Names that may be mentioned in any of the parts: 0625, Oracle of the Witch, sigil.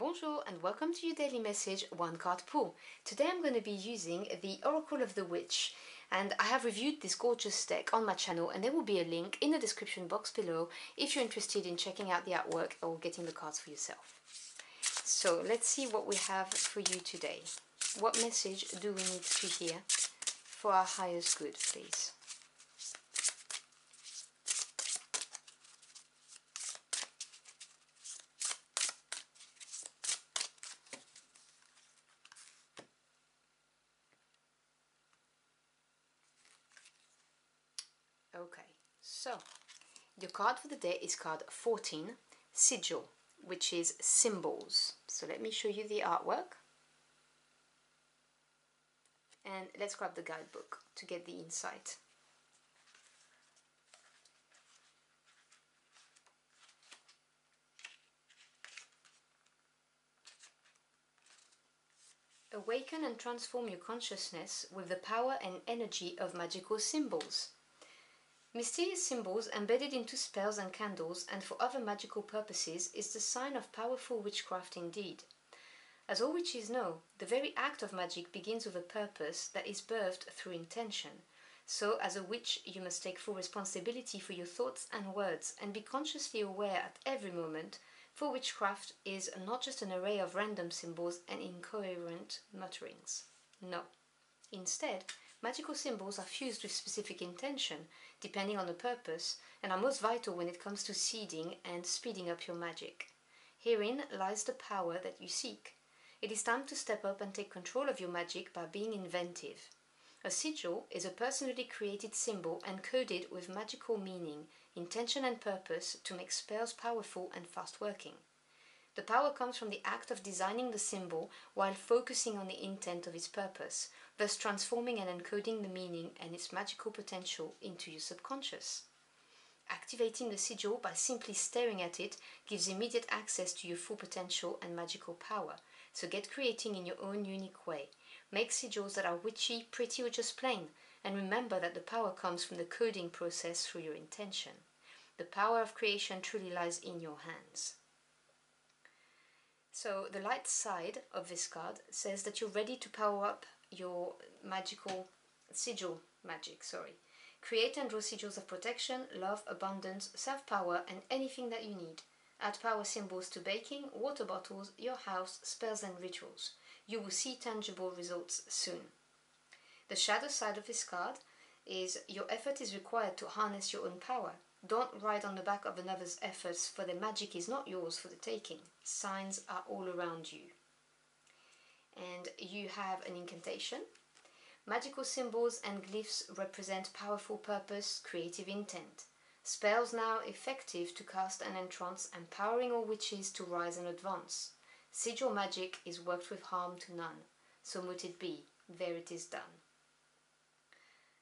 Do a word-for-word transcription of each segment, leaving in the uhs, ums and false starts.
Bonjour and welcome to your daily message one card pull. Today I'm going to be using the Oracle of the Witch, and I have reviewed this gorgeous deck on my channel, and there will be a link in the description box below if you're interested in checking out the artwork or getting the cards for yourself. So let's see what we have for you today. What message do we need to hear for our highest good, please? Okay, so your card for the day is card fourteen, Sigil, which is symbols. So let me show you the artwork. And let's grab the guidebook to get the insight. Awaken and transform your consciousness with the power and energy of magical symbols. Mysterious symbols embedded into spells and candles and for other magical purposes is the sign of powerful witchcraft indeed. As all witches know, the very act of magic begins with a purpose that is birthed through intention. So, as a witch, you must take full responsibility for your thoughts and words and be consciously aware at every moment, for witchcraft is not just an array of random symbols and incoherent mutterings. No. Instead, magical symbols are fused with specific intention, depending on the purpose, and are most vital when it comes to seeding and speeding up your magic. Herein lies the power that you seek. It is time to step up and take control of your magic by being inventive. A sigil is a personally created symbol encoded with magical meaning, intention and purpose to make spells powerful and fast-working. The power comes from the act of designing the symbol while focusing on the intent of its purpose, thus transforming and encoding the meaning and its magical potential into your subconscious. Activating the sigil by simply staring at it gives immediate access to your full potential and magical power, so get creating in your own unique way. Make sigils that are witchy, pretty or just plain, and remember that the power comes from the coding process through your intention. The power of creation truly lies in your hands. So the light side of this card says that you're ready to power up your magical sigil magic, sorry. Create and draw sigils of protection, love, abundance, self-power and anything that you need. Add power symbols to baking, water bottles, your house, spells and rituals. You will see tangible results soon. The shadow side of this card is your effort is required to harness your own power. Don't ride on the back of another's efforts, for the magic is not yours for the taking. Signs are all around you. And you have an incantation. Magical symbols and glyphs represent powerful purpose, creative intent. Spells now effective to cast and entrance, empowering all witches to rise and advance. Sigil magic is worked with harm to none. So mote it be, there it is done.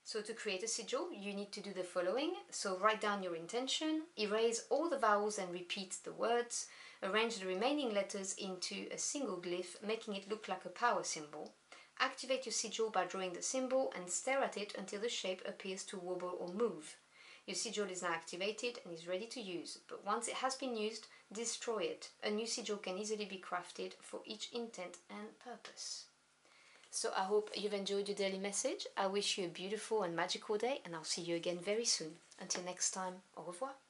So to create a sigil, you need to do the following. So write down your intention, erase all the vowels and repeat the words, arrange the remaining letters into a single glyph, making it look like a power symbol. Activate your sigil by drawing the symbol and stare at it until the shape appears to wobble or move. Your sigil is now activated and is ready to use, but once it has been used, destroy it. A new sigil can easily be crafted for each intent and purpose. So I hope you've enjoyed your daily message. I wish you a beautiful and magical day, and I'll see you again very soon. Until next time, au revoir.